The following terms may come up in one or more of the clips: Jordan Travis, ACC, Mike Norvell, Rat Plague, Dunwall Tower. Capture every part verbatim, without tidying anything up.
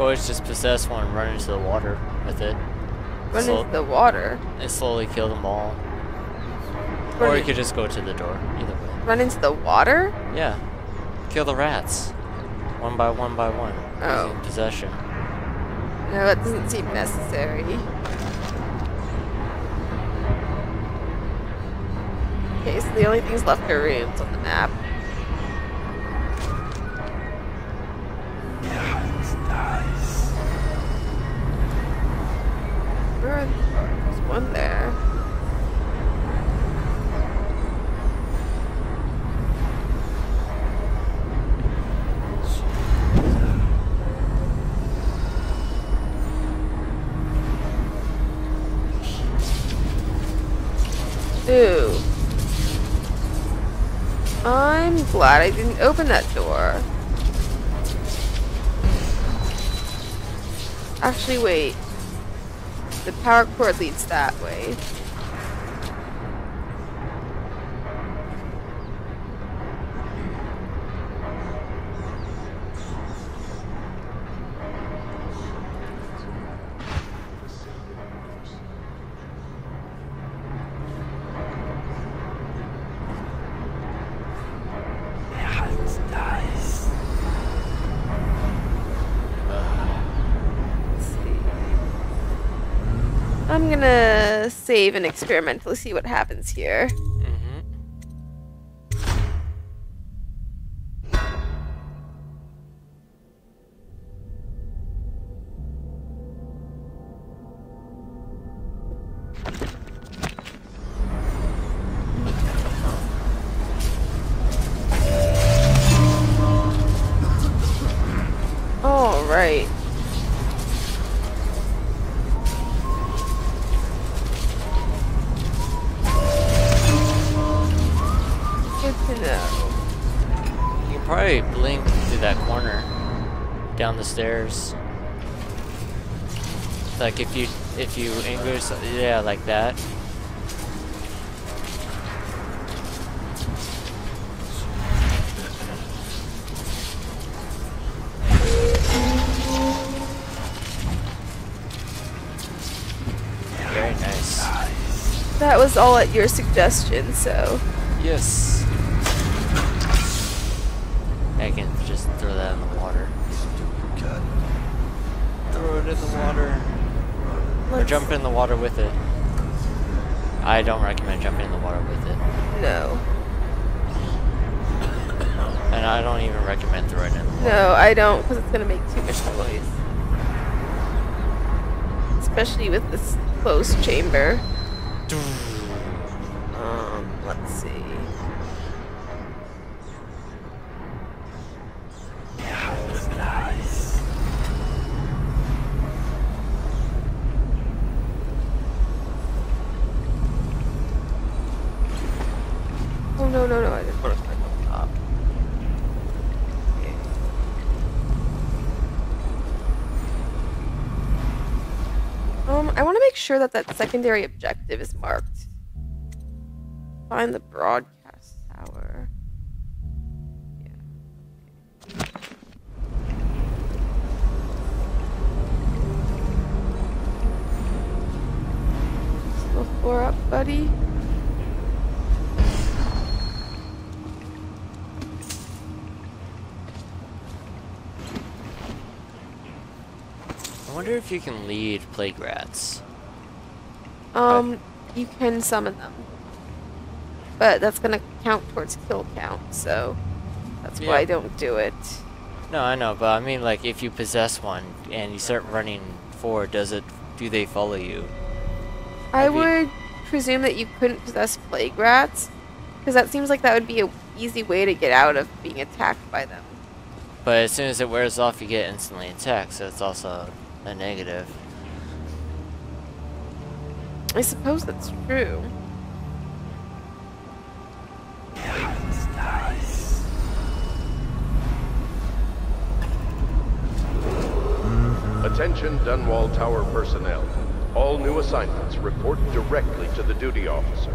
could always just possess one and run into the water with it. Run Slow into the water? And slowly kill them all. Run or you could just go to the door, either way. Run into the water? Yeah. Kill the rats. One by one by one. Oh. Using possession. No, that doesn't seem necessary. Okay, so the only things left are ruins on the map. Yeah, it's nice. There's one there. Ooh. I'm glad I didn't open that door. Actually, wait. The power cord leads that way. I'm gonna save and experimentally see what happens here. Mm-hmm. All right. Probably blink through that corner down the stairs. Like if you if you angle, yeah, like that. Very nice. That was all at your suggestion, so. Yes. I can just throw that in the water. Throw it in the water. Let's or jump in the water with it. I don't recommend jumping in the water with it. No. And I don't even recommend throwing it in the water. No, I don't, because it's going to make too much noise. Especially with this closed chamber. Um, let's see. No, no, no, I just want to start on top. Okay. Um, I want to make sure that that secondary objective is marked. Find the broadcast tower. Yeah. Still four up, buddy. I wonder if you can lead plague rats. Um, but you can summon them. But that's gonna count towards kill count, so that's yeah. why I don't do it. No, I know, but I mean, like, if you possess one and you start running forward, does it, do they follow you? I Have would you... presume that you couldn't possess plague rats, because that seems like that would be an easy way to get out of being attacked by them. But as soon as it wears off, you get instantly attacked, so it's also a negative. I suppose that's true. Yeah, it's nice. Attention Dunwall Tower personnel. All new assignments report directly to the duty officer.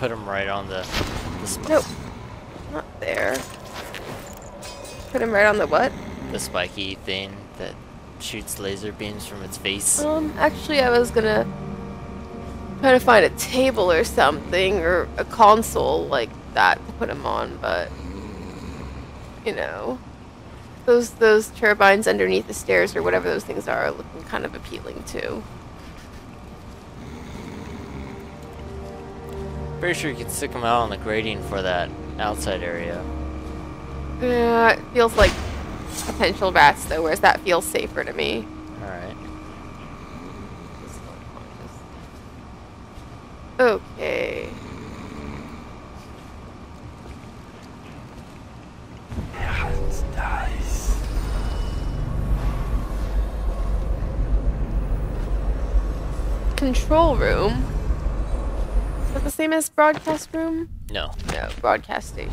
put them right on the... the nope. Not there. Put him right on the what? The spiky thing that shoots laser beams from its face. Um, actually I was gonna try to find a table or something, or a console like that to put him on, but... You know... Those, those turbines underneath the stairs, or whatever those things are, are looking kind of appealing too. Pretty sure you could stick them out on the grating for that outside area. Yeah, it feels like potential rats though, whereas that feels safer to me. Alright. Okay. Control room? Is that the same as broadcast room? No. No, broadcast station.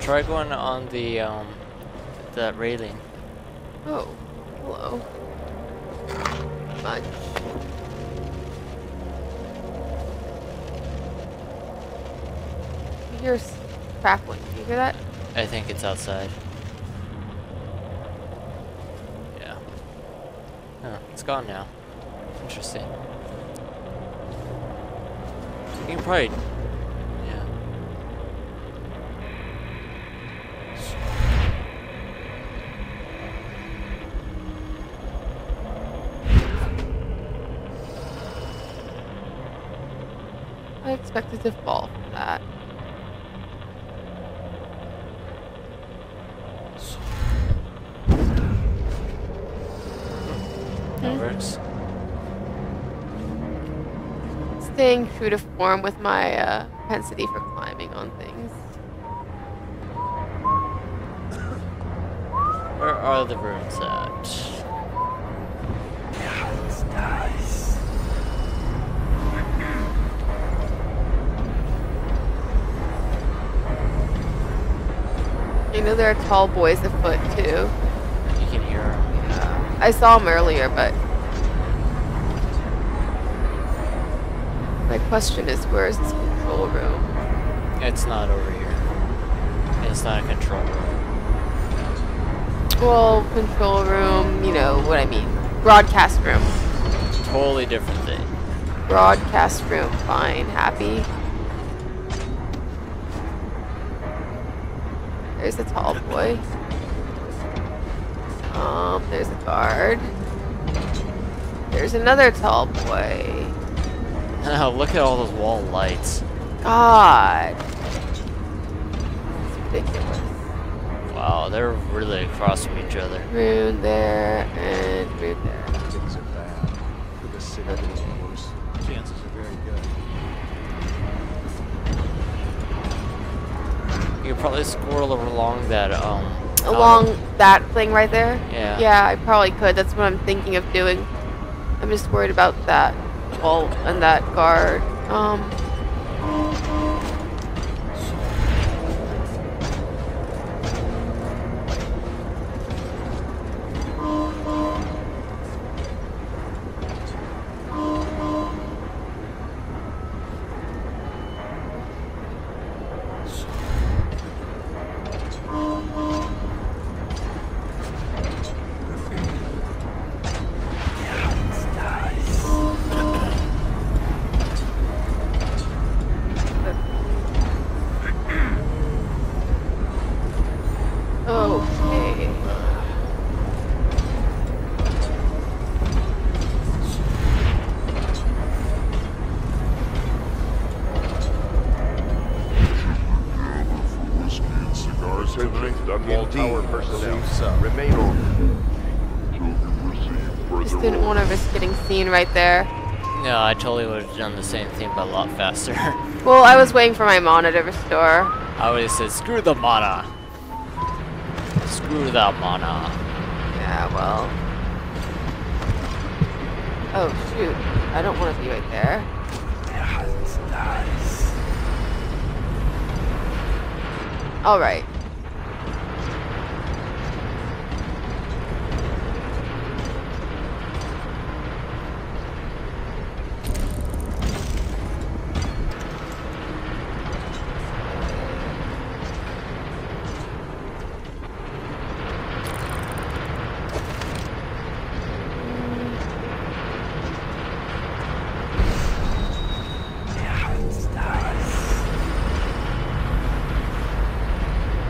Try going on the um that railing. Oh, hello. Fine. You hear crackling. You hear that? I think it's outside. Yeah. Oh, it's gone now. Interesting. You can probably. Expected to fall from that. Hmm. That works. Staying true to form with my uh, propensity for climbing on things. Where are the rooms at? You know there are tall boys afoot too. You can hear them. Yeah. I saw them earlier, but my question is, where is this control room? It's not over here. It's not a control room. Well, control room, you know what I mean. Broadcast room. Totally different thing. Broadcast room, fine, happy. There's a tall boy. Um, there's a guard. There's another tall boy. Oh, look at all those wall lights. God. It's ridiculous. Wow, they're really across from each other. Room there and room there. Things are bad. For the city, it's worse. Chances are very good. You could probably squirrel along that, um... Along um, that thing right there? Yeah. Yeah, I probably could. That's what I'm thinking of doing. I'm just worried about that wall and that guard. Um... searching Dunwall Tower personnel. So. Remain on. Just didn't want to risk getting seen right there. No, I totally would have done the same thing, but a lot faster. Well, I was waiting for my mana to restore. I would have said, screw the mana. Screw the mana. Yeah, well. Oh, shoot. I don't want to be right there. Yeah, it's nice. Alright.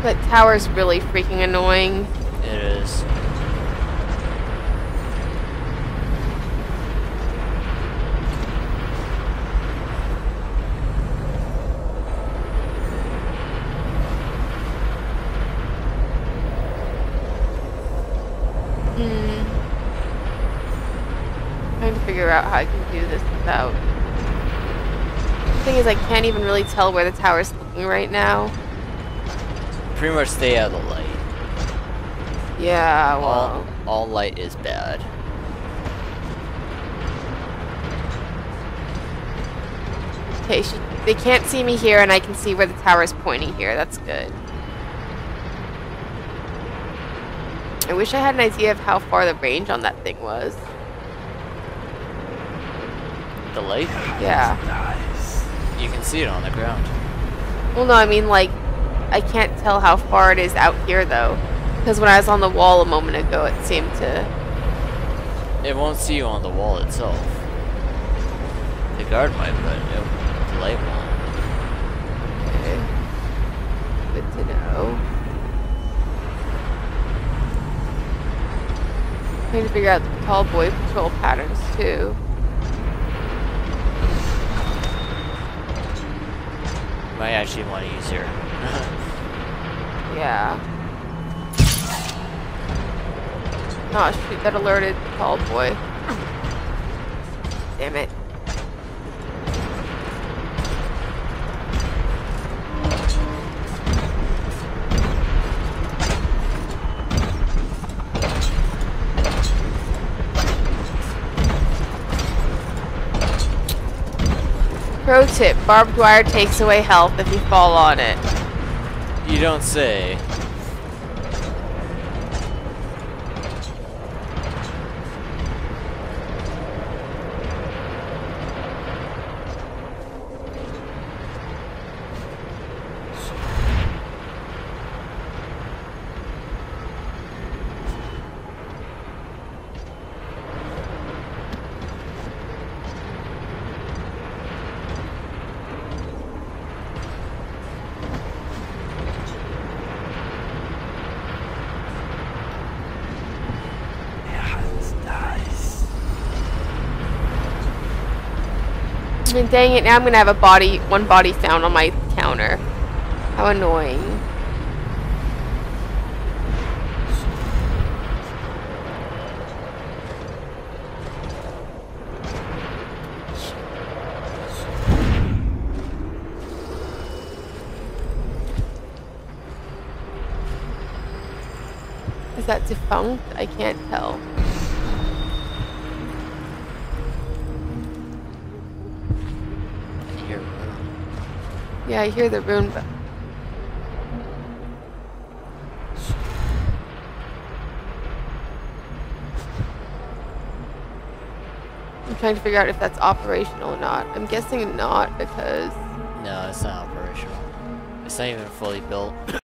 That tower's really freaking annoying. It is. Hmm. Trying to figure out how I can do this without. The thing is, I can't even really tell where the tower's looking right now. Pretty much stay out of the light. Yeah, well. All, all light is bad. Okay, she, they can't see me here, and I can see where the tower is pointing here. That's good. I wish I had an idea of how far the range on that thing was. The light? Yeah. Nice. You can see it on the ground. Well, no, I mean, like, I can't tell how far it is out here though, because when I was on the wall a moment ago, it seemed to. It won't see you on the wall itself. The guard might, but the light won't. Okay. Good to know. I need to figure out the tall boy patrol patterns too. Might actually want to use her. Yeah. Oh shoot, that alerted the tall boy. Damn it. Pro tip, barbed wire takes away health if you fall on it. You don't say. And dang it, now I'm gonna have a body, one body found on my counter. How annoying. Is that defunct? I can't tell. Yeah, I hear the rune, but I'm trying to figure out if that's operational or not. I'm guessing not because... No, it's not operational. It's not even fully built.